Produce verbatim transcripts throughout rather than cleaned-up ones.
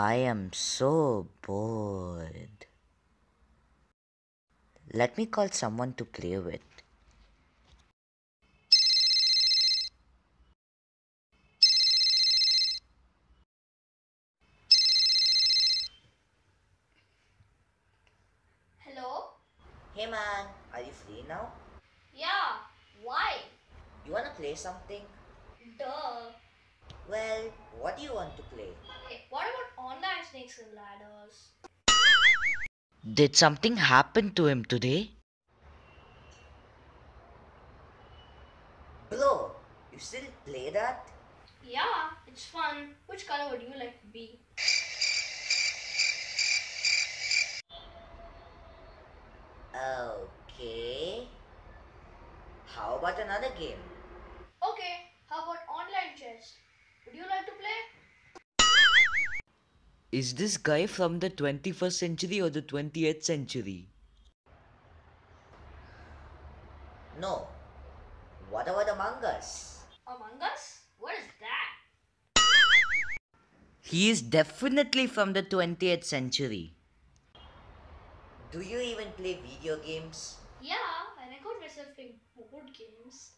I am so bored. Let me call someone to play with. Hello? Hey man, are you free now? Yeah, why? You wanna play something? Duh. Well, what do you want to play? Hey, what about online snakes and ladders? Did something happen to him today? Bro, you still play that? Yeah, it's fun. Which color would you like to be? Okay. How about another game? Okay, how about online chess? Would you like to play? Is this guy from the twenty-first century or the twentieth century? No. What about Among Us? Among Us? What is that? He is definitely from the twentieth century. Do you even play video games? Yeah, I record myself playing board games.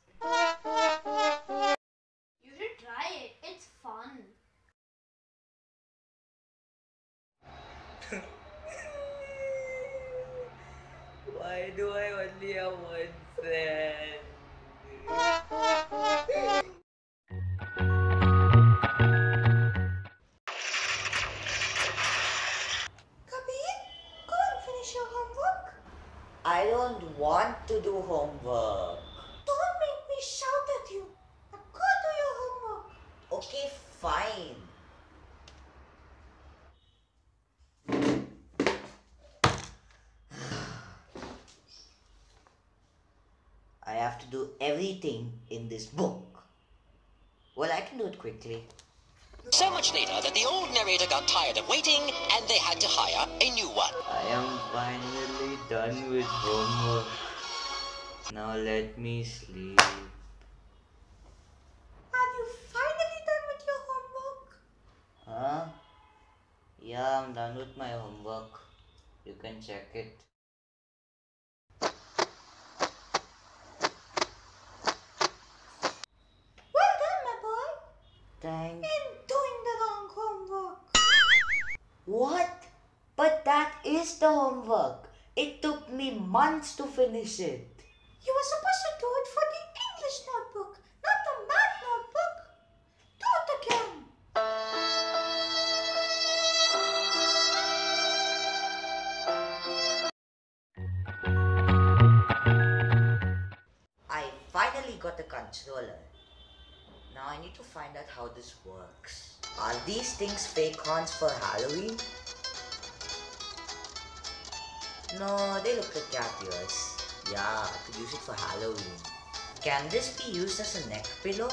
You should try it, it's fun. Why do I only have one friend? I don't want to do homework. Don't make me shout at you. Now go do your homework. Okay, fine. I have to do everything in this book. Well, I can do it quickly. So much later that the old narrator got tired of waiting and they had to hire a new one. I am finally done with homework. Now let me sleep. Are you finally done with your homework? Huh? Yeah, I'm done with my homework. You can check it. Well done, my boy. Thanks. What? But that is the homework. It took me months to finish it. You were supposed to do it for the English notebook, not the math notebook. Do it again. I finally got a controller. Now I need to find out how this works. Are these things fake horns for Halloween? No, they look like cat ears. Yeah, I could use it for Halloween. Can this be used as a neck pillow?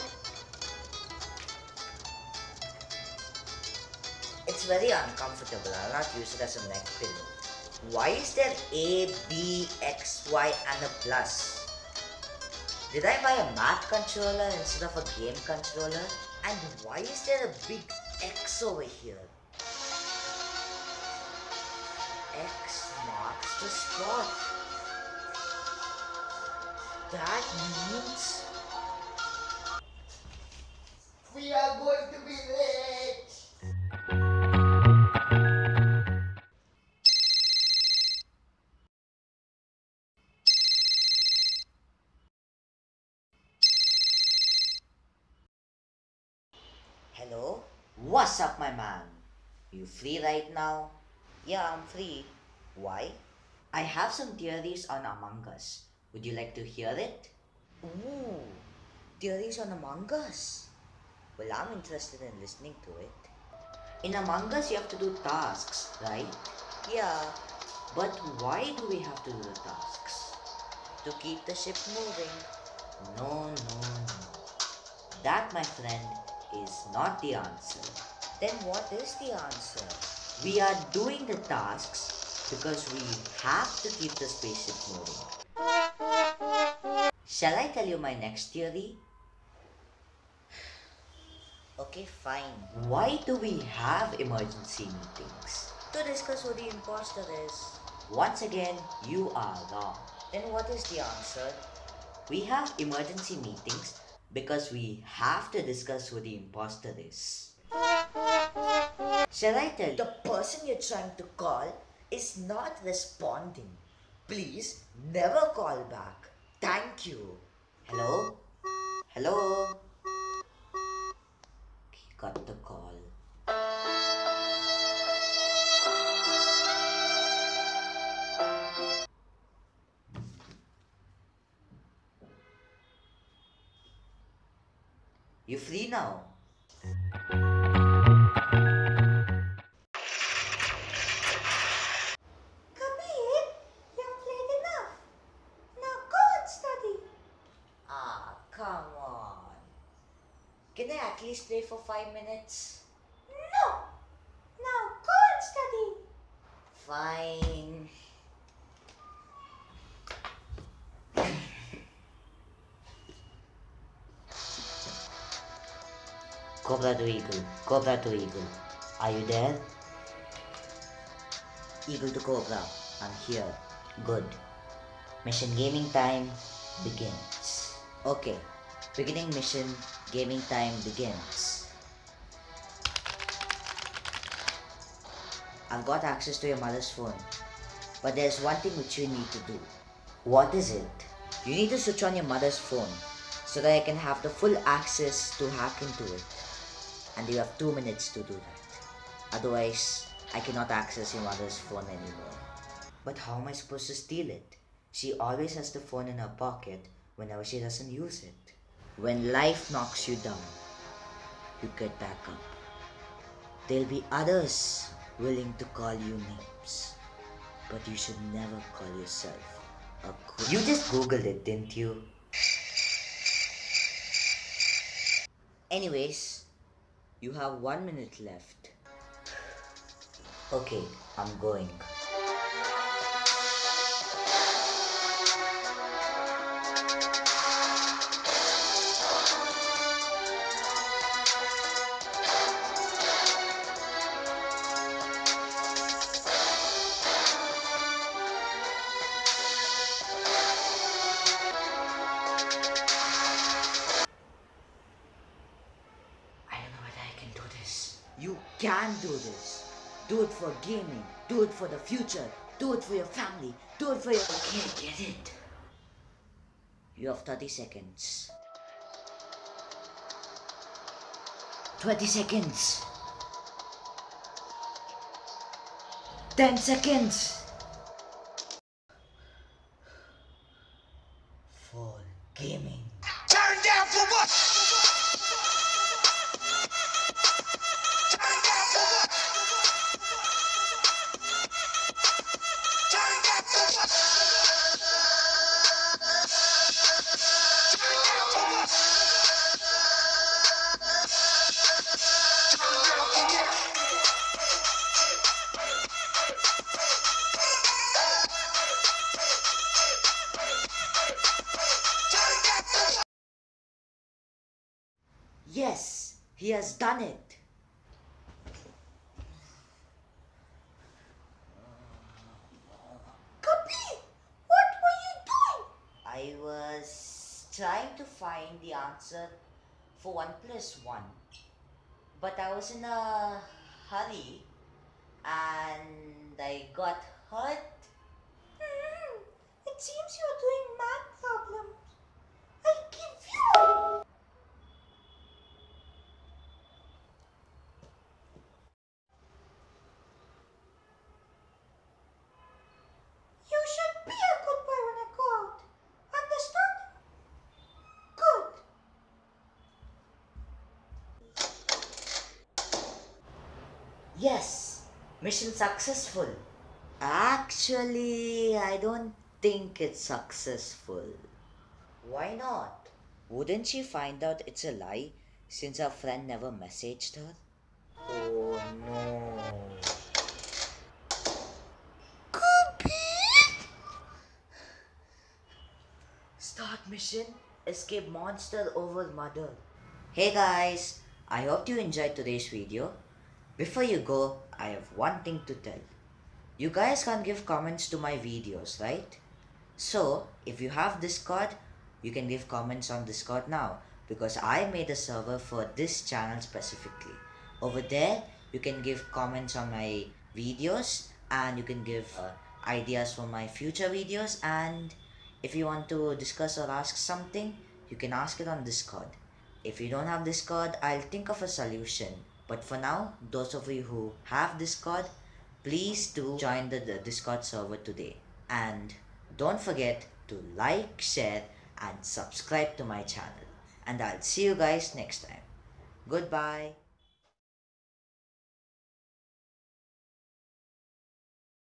It's very uncomfortable. I'll not use it as a neck pillow. Why is there A, B, X, Y and a plus? Did I buy a math controller instead of a game controller? And why is there a big X over here? X marks the spot. That means we are going to be rich. Hello? What's up, my man? You free right now? Yeah, I'm free. Why? I have some theories on Among Us. Would you like to hear it? Ooh, theories on Among Us? Well, I'm interested in listening to it. In Among Us, you have to do tasks, right? Yeah. But why do we have to do the tasks? To keep the ship moving. No, no, no. That, my friend, is not the answer. Then what is the answer? We are doing the tasks because we have to keep the spaceship moving. Shall I tell you my next theory? Okay, fine. Why do we have emergency meetings? To discuss who the imposter is. Once again, you are wrong. Then what is the answer? We have emergency meetings because we have to discuss who the imposter is. Shall I tell you? The person you're trying to call is not responding. Please never call back. Thank you. Hello? Hello? Okay, got the call. You free now? Can I at least play for five minutes? No! Now go and study! Fine. Cobra to Eagle, Cobra to Eagle. Are you there? Eagle to Cobra, I'm here. Good. Mission gaming time begins. Okay. Beginning mission, gaming time begins. I've got access to your mother's phone, but there's one thing which you need to do. What is it? You need to switch on your mother's phone so that I can have the full access to hack into it. And you have two minutes to do that. Otherwise, I cannot access your mother's phone anymore. But how am I supposed to steal it? She always has the phone in her pocket whenever she doesn't use it. When life knocks you down, you get back up. There'll be others willing to call you names, but you should never call yourself a ghoul. You just googled it, didn't you? Anyways, you have one minute left. Okay, I'm going. You can do this. Do it for gaming. Do it for the future. Do it for your family. Do it for your... Okay, get it. You have thirty seconds. twenty seconds. ten seconds. For gaming. Turn down for what? Yes, he has done it. Kapi, what were you doing? I was trying to find the answer for one plus one. But I was in a hurry and I got hurt. Mm, it seems you're doing math problems. I'll give you... Yes, mission successful. Actually, I don't think it's successful. Why not? Wouldn't she find out it's a lie since her friend never messaged her? Oh no. Copy! Start mission, escape monster over mother. Hey guys, I hope you enjoyed today's video. Before you go, I have one thing to tell. You guys can't give comments to my videos, right? So, if you have Discord, you can leave comments on Discord now, because I made a server for this channel specifically. Over there, you can give comments on my videos, and you can give uh, ideas for my future videos, and if you want to discuss or ask something, you can ask it on Discord. If you don't have Discord, I'll think of a solution. But for now, those of you who have Discord, please do join the, the Discord server today. And don't forget to like, share, and subscribe to my channel. And I'll see you guys next time. Goodbye.